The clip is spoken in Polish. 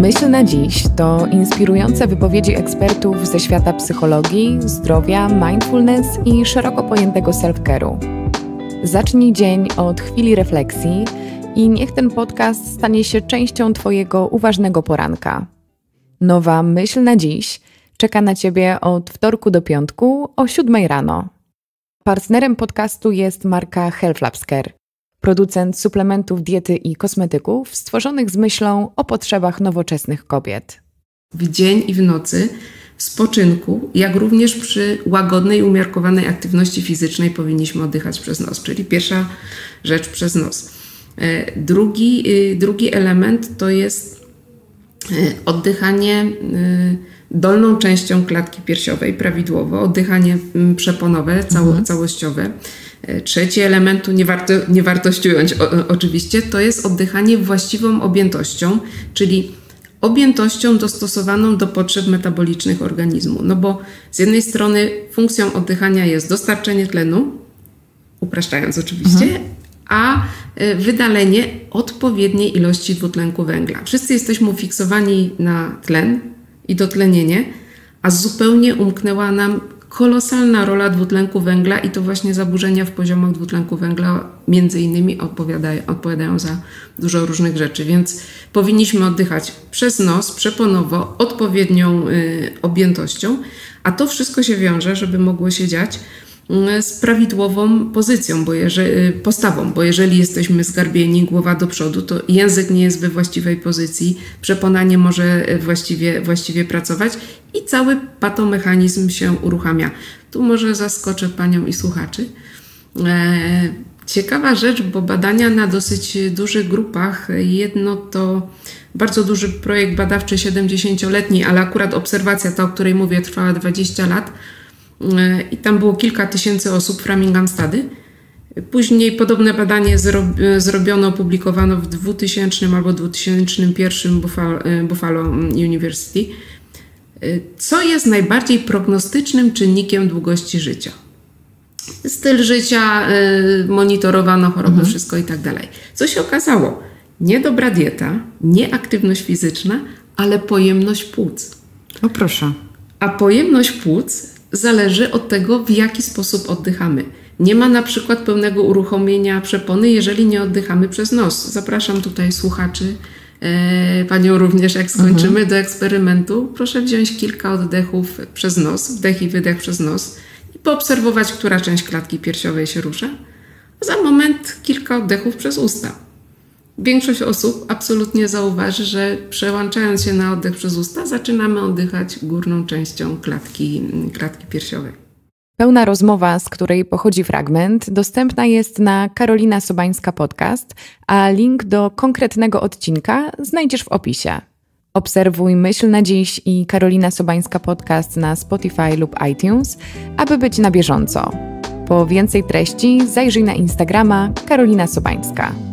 Myśl na dziś to inspirujące wypowiedzi ekspertów ze świata psychologii, zdrowia, mindfulness i szeroko pojętego self-care'u. Zacznij dzień od chwili refleksji i niech ten podcast stanie się częścią Twojego uważnego poranka. Nowa Myśl na dziś czeka na Ciebie od wtorku do piątku o 7 rano. Partnerem podcastu jest marka Health Labs Care, producent suplementów diety i kosmetyków stworzonych z myślą o potrzebach nowoczesnych kobiet. W dzień i w nocy, w spoczynku, jak również przy łagodnej i umiarkowanej aktywności fizycznej powinniśmy oddychać przez nos, czyli pierwsza rzecz przez nos. Drugi element to jest oddychanie dolną częścią klatki piersiowej prawidłowo, oddychanie przeponowe, całościowe. Trzeci element, nie wartościując oczywiście, to jest oddychanie właściwą objętością, czyli objętością dostosowaną do potrzeb metabolicznych organizmu. No bo z jednej strony funkcją oddychania jest dostarczenie tlenu, upraszczając oczywiście, a wydalenie odpowiedniej ilości dwutlenku węgla. Wszyscy jesteśmy ufiksowani na tlen i dotlenienie, a zupełnie umknęła nam kolosalna rola dwutlenku węgla i to właśnie zaburzenia w poziomach dwutlenku węgla między innymi odpowiadają za dużo różnych rzeczy, więc powinniśmy oddychać przez nos, przeponowo, odpowiednią objętością, a to wszystko się wiąże, żeby mogło się dziać, z prawidłową postawą, bo jeżeli jesteśmy zgarbieni, głowa do przodu, to język nie jest we właściwej pozycji, przepona nie może właściwie pracować i cały patomechanizm się uruchamia. Tu może zaskoczę Panią i słuchaczy. Ciekawa rzecz, bo badania na dosyć dużych grupach, jedno to bardzo duży projekt badawczy 70-letni, ale akurat obserwacja ta, o której mówię, trwała 20 lat, i tam było kilka tysięcy osób w Framingham-Stady. Później podobne badanie zrobiono, opublikowano w 2000 albo 2001 Buffalo University. Co jest najbardziej prognostycznym czynnikiem długości życia? Styl życia, monitorowano choroby, wszystko i tak dalej. Co się okazało? Niedobra dieta, nie aktywność fizyczna, ale pojemność płuc. O proszę. A pojemność płuc zależy od tego, w jaki sposób oddychamy. Nie ma na przykład pełnego uruchomienia przepony, jeżeli nie oddychamy przez nos. Zapraszam tutaj słuchaczy, Panią również, jak skończymy, do eksperymentu. Proszę wziąć kilka oddechów przez nos, wdech i wydech przez nos i poobserwować, która część klatki piersiowej się rusza. Za moment kilka oddechów przez usta. Większość osób absolutnie zauważy, że przełączając się na oddech przez usta, zaczynamy oddychać górną częścią klatki piersiowej. Pełna rozmowa, z której pochodzi fragment, dostępna jest na Karolina Sobańska Podcast, a link do konkretnego odcinka znajdziesz w opisie. Obserwuj Myśl na dziś i Karolina Sobańska Podcast na Spotify lub iTunes, aby być na bieżąco. Po więcej treści zajrzyj na Instagrama Karolina Sobańska.